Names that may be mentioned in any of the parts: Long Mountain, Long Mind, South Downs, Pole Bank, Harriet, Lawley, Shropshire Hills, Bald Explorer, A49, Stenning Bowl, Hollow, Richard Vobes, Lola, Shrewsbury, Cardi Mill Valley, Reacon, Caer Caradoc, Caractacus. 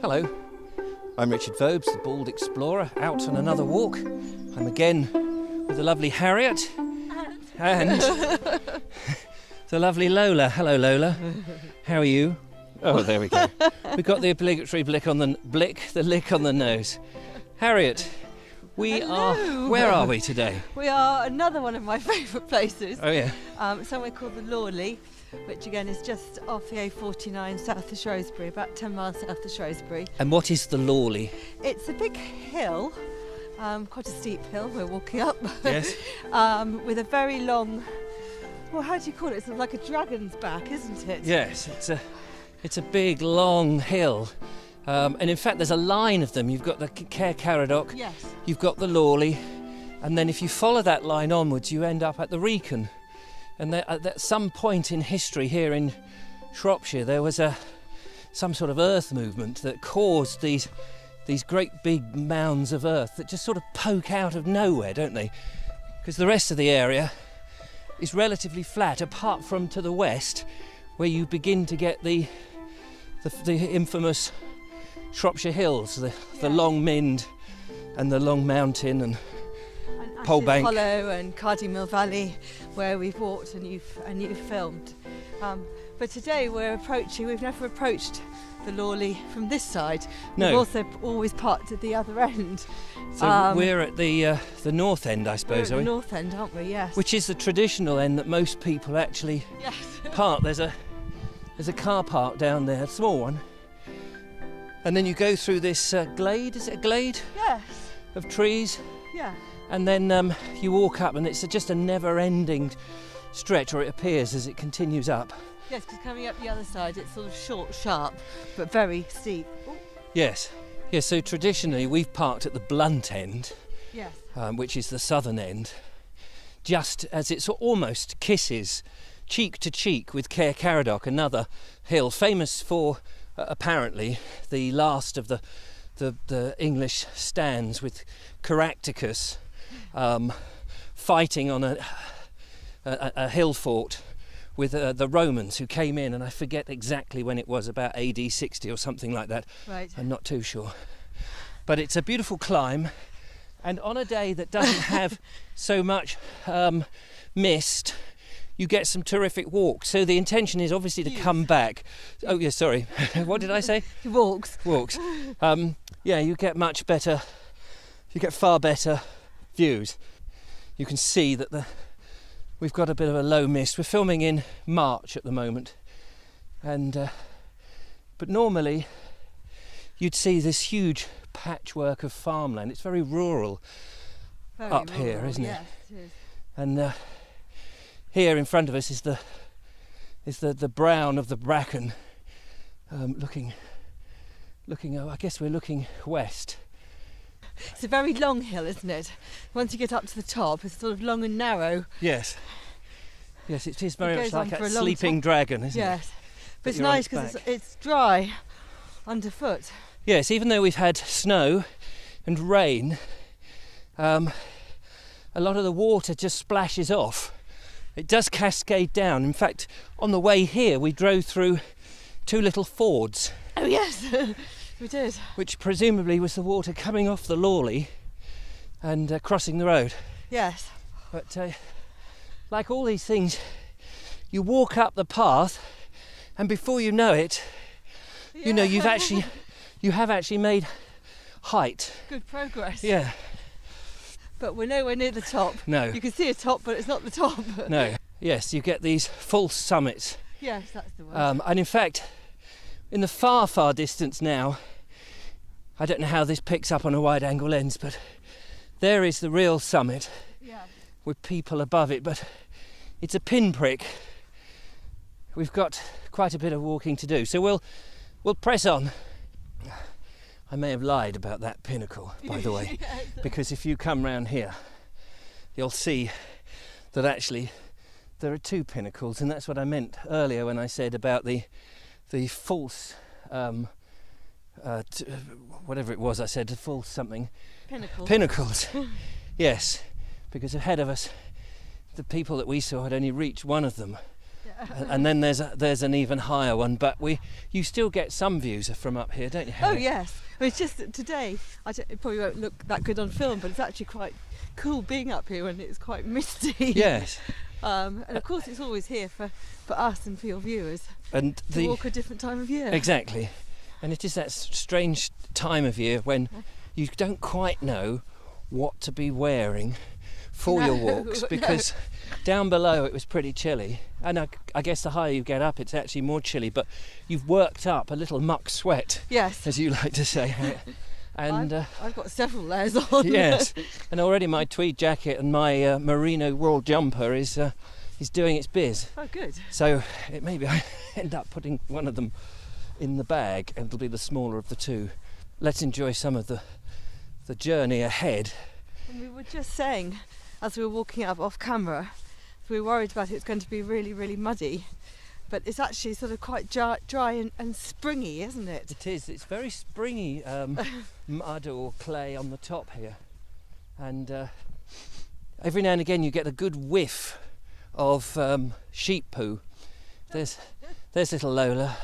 Hello, I'm Richard Vobes, the Bald Explorer, out on another walk. I'm again with the lovely Harriet and the lovely Lola. Hello, Lola. How are you? Oh, there we go. We got the obligatory lick on the nose. Harriet, we Hello. Are. Where are we today? We are another one of my favourite places. Oh yeah. Somewhere called the Lawley, which again is just off the A49 south of Shrewsbury, about 10 miles south of Shrewsbury. And what is the Lawley? It's a big hill, quite a steep hill we're walking up. Yes. With a very long, well, how do you call it? It's like a dragon's back, isn't it? Yes, it's a big long hill. And in fact there's a line of them. You've got the Caer Caradoc, yes. You've got the Lawley, and then if you follow that line onwards you end up at the Reacon. And at some point in history here in Shropshire there was some sort of earth movement that caused these great big mounds of earth that just sort of poke out of nowhere, don't they? Because the rest of the area is relatively flat apart from to the west where you begin to get the infamous Shropshire Hills, the Long Mind and the Long Mountain and Pole Bank, Hollow and Cardi Mill Valley, where we've walked and you've filmed. But today we've never approached the Lawley from this side. No. We've also always parked at the other end. So we're at the north end, I suppose. We're at the north end, aren't we? Yes. Which is the traditional end that most people actually yes. park. There's a car park down there, a small one. And then you go through this glade, is it a glade? Yes. Of trees. Yeah. And then you walk up and it's just a never-ending stretch, or it appears as it continues up. Yes, because coming up the other side it's sort of short, sharp, but very steep. Ooh. Yes. Yeah, so traditionally we've parked at the blunt end, yes. Which is the southern end, just as it almost kisses cheek to cheek with Caer Caradoc, another hill famous for... apparently the last of the English stands with Caractacus fighting on a hill fort with the Romans who came in, and I forget exactly when it was, about AD 60 or something like that. Right. I'm not too sure. But it's a beautiful climb, and on a day that doesn't have so much mist, you get some terrific walks. So the intention is obviously to come back. Oh yeah, sorry. What did I say? Walks. Yeah, you get much better. You get far better views. You can see that we've got a bit of a low mist. We're filming in March at the moment, and but normally you'd see this huge patchwork of farmland. It's very rural up here, isn't it? Yes, it is. And. Here in front of us is the brown of the bracken, looking. Oh, I guess we're looking west. It's a very long hill, isn't it? Once you get up to the top, it's sort of long and narrow. Yes. Yes, it is very much like a sleeping dragon, isn't it? Yes, but it's nice because it's dry underfoot. Yes, even though we've had snow and rain, a lot of the water just splashes off. It does cascade down. In fact, on the way here, we drove through two little fords. Oh yes, we did. Which presumably was the water coming off the Lawley and crossing the road. Yes. But like all these things, you walk up the path, and before you know it, yeah. you know you have actually made height. Good progress. Yeah. But we're nowhere near the top. No. You can see a top, but it's not the top. No. Yes, you get these false summits. Yes, that's the word. And in fact, in the far, far distance now, I don't know how this picks up on a wide-angle lens, but there is the real summit yeah. with people above it, but it's a pinprick. We've got quite a bit of walking to do, so we'll press on. I may have lied about that pinnacle, by the way, yes. because if you come round here, you'll see that actually there are two pinnacles, and that's what I meant earlier when I said about the false, whatever it was I said, the false something. Pinnacles. Pinnacles, yes, because ahead of us, the people that we saw had only reached one of them. Yeah, And then there's an even higher one, but you still get some views from up here, don't you, Harriet? Oh yes, I mean, it's just that today it probably won't look that good on film, but it's actually quite cool being up here when it's quite misty. Yes. And of course it's always here for us and for your viewers, and to walk a different time of year. Exactly, and it is that strange time of year when you don't quite know what to be wearing for your walks, because down below it was pretty chilly, and I guess the higher you get up it's actually more chilly, but you've worked up a little muck sweat, yes, as you like to say. And I've got several layers on. Yes, and already my tweed jacket and my merino wool jumper is doing its biz. Oh good. So it maybe I end up putting one of them in the bag and it'll be the smaller of the two. Let's enjoy some of the journey ahead. And we were just saying, as we were walking up off camera, we were worried about it's going to be really, really muddy, but it's actually sort of quite dry and springy, isn't it? It is. It's very springy mud or clay on the top here, and every now and again you get a good whiff of sheep poo. There's little Lola.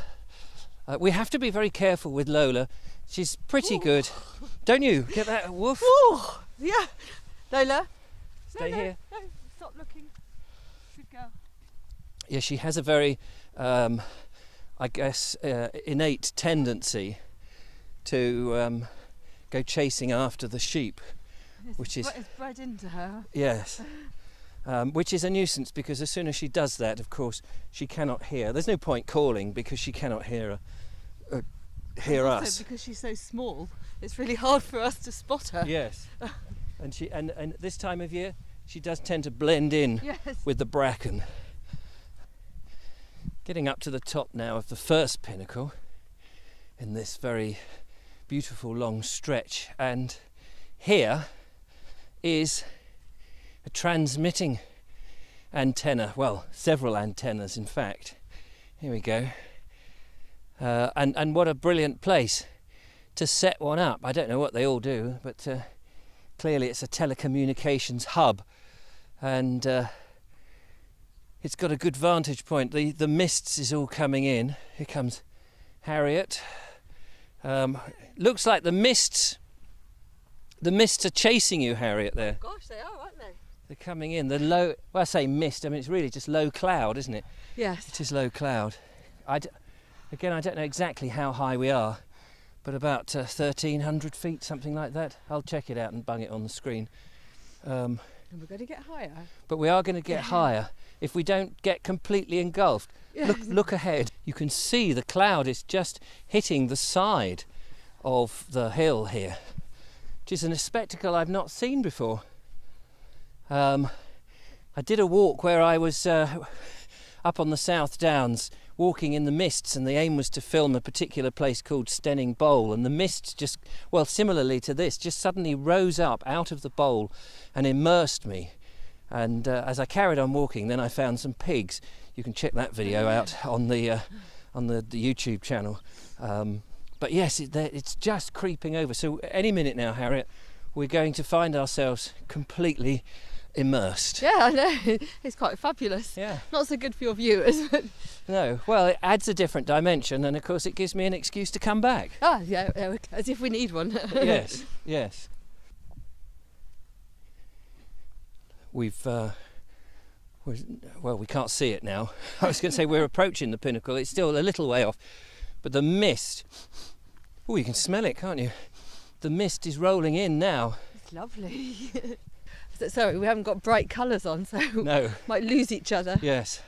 We have to be very careful with Lola. She's pretty Ooh. Good, don't you? Get that woof? Ooh, yeah, Lola. Stay here. No, stop looking. Good girl. Yeah, she has a very, I guess, innate tendency to go chasing after the sheep, it's bred into her. Yes, which is a nuisance, because as soon as she does that, of course, she cannot hear. There's no point calling because she cannot hear us. Also because she's so small, it's really hard for us to spot her. Yes. And this time of year she does tend to blend in with the bracken. Getting up to the top now of the first pinnacle in this very beautiful long stretch, and here is a transmitting antenna, well, several antennas in fact. Here we go. And what a brilliant place to set one up. I don't know what they all do, but clearly it's a telecommunications hub, and it's got a good vantage point. The mists is all coming in. Here comes Harriet. Looks like the mists are chasing you, Harriet, there. Oh gosh, they are, aren't they? They're coming in. The low, well, I say mist, I mean it's really just low cloud, isn't it? Yes. It is low cloud. Again, I don't know exactly how high we are, but about 1,300 feet, something like that. I'll check it out and bung it on the screen. And we're going to get higher. But we are going to get higher if we don't get completely engulfed. Yeah. Look ahead. You can see the cloud is just hitting the side of the hill here, which is a spectacle I've not seen before. I did a walk where I was up on the South Downs, walking in the mists, and the aim was to film a particular place called Stenning Bowl, and the mist just, well, similarly to this, just suddenly rose up out of the bowl and immersed me. And as I carried on walking, then I found some pigs. You can check that video out on the YouTube channel. But yes, it's just creeping over. So any minute now, Harriet, we're going to find ourselves completely immersed. Yeah, I know. It's quite fabulous. Yeah. Not so good for your viewers. But no. Well, it adds a different dimension, and of course it gives me an excuse to come back. Ah, yeah, as if we need one. Yes, yes. We've, well, we can't see it now. I was going to say we're approaching the pinnacle. It's still a little way off, but the mist, oh, you can smell it, can't you? The mist is rolling in now. It's lovely. Sorry, we haven't got bright colours on, so no. Might lose each other. Yes.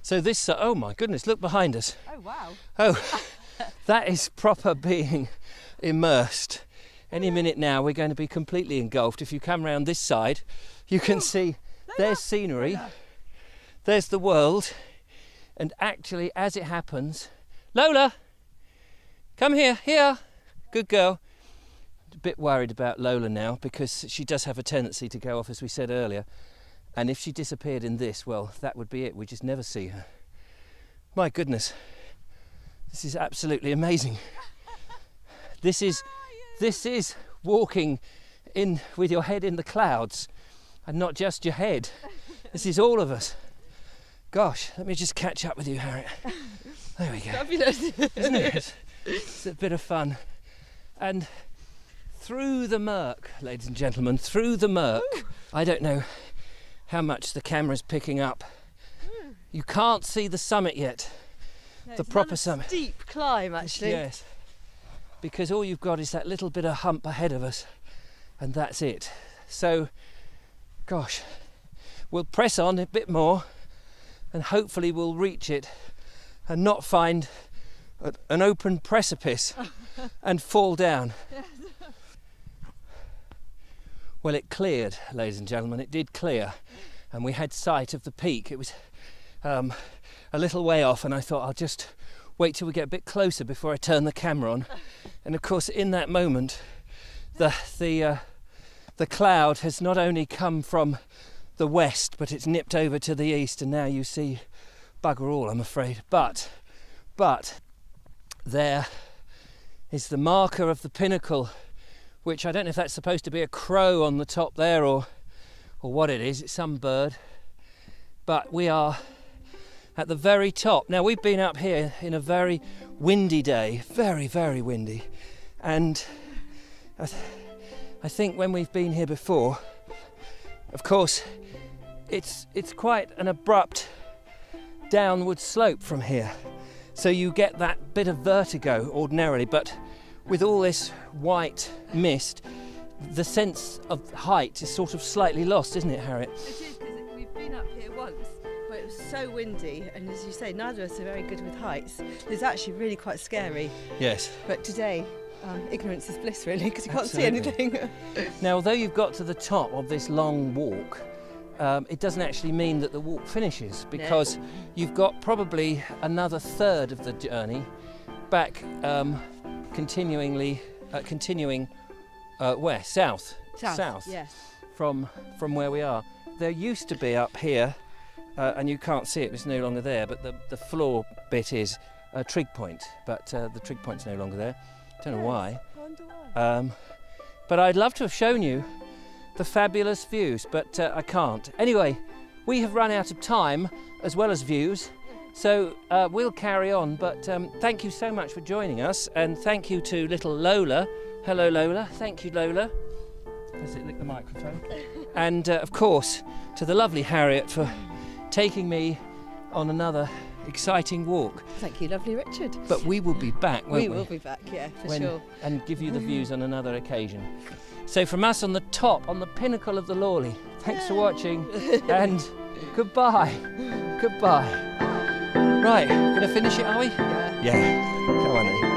So this, oh my goodness, look behind us. Oh wow. Oh, that is proper being immersed. Any minute now we're going to be completely engulfed. If you come round this side, you can see there's scenery, there's the world, and actually as it happens, Lola, come here, good girl. A bit worried about Lola now, because she does have a tendency to go off, as we said earlier, and if she disappeared in this, well, that would be it. We just never see her. My goodness, this is absolutely amazing. This is walking in with your head in the clouds, and not just your head. This is all of us. Gosh, let me just catch up with you, Harriet. There we go. Fabulous. Isn't it? It's a bit of fun. And through the murk, ladies and gentlemen, through the murk, ooh. I don't know how much the camera's picking up. Mm. You can't see the summit yet. No, the proper summit. It's a steep climb, actually. Yes. Because all you've got is that little bit of hump ahead of us, and that's it. So, gosh, we'll press on a bit more, and hopefully we'll reach it and not find an open precipice and fall down. Yes. Well, it cleared, ladies and gentlemen, it did clear, and we had sight of the peak. It was a little way off, and I thought I'll just wait till we get a bit closer before I turn the camera on. And of course, in that moment, the cloud has not only come from the west, but it's nipped over to the east, and now you see bugger all, I'm afraid. But there is the marker of the pinnacle, which I don't know if that's supposed to be a crow on the top there or what it is. It's some bird. But we are at the very top. Now, we've been up here in a very windy day, very, very windy. And I think when we've been here before, of course, it's quite an abrupt downward slope from here. So you get that bit of vertigo ordinarily, but with all this white mist, the sense of height is sort of slightly lost, isn't it, Harriet? It is, because we've been up here once where it was so windy, and as you say, neither of us are very good with heights. It's actually really quite scary. Yes. But today, ignorance is bliss, really, because you can't absolutely see anything. Now, although you've got to the top of this long walk, it doesn't actually mean that the walk finishes, because no, you've got probably another third of the journey back, continuing west, south, yes, from where we are. There used to be up here, and you can't see it, it's no longer there, but the floor bit is a trig point, but the trig point's no longer there. Don't know why. I wonder why. But I'd love to have shown you the fabulous views, but I can't. Anyway, we have run out of time as well as views, so we'll carry on, but thank you so much for joining us, and thank you to little Lola. Hello, Lola. Thank you, Lola. Does it lick the microphone? And of course, to the lovely Harriet for taking me on another exciting walk. Thank you, lovely Richard. But we will be back, won't we? We will be back, yeah, for sure. And give you the views on another occasion. So from us on the top, on the pinnacle of the Lawley, thanks for watching, and goodbye, goodbye. Right, gonna finish it, are we? Yeah. Yeah, come on then.